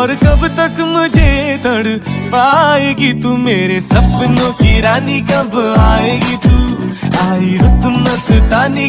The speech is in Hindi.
और कब तक मुझे तड़ पाएगी तू, मेरे सपनों की रानी कब आएगी तू, आई रुत मस्तानी।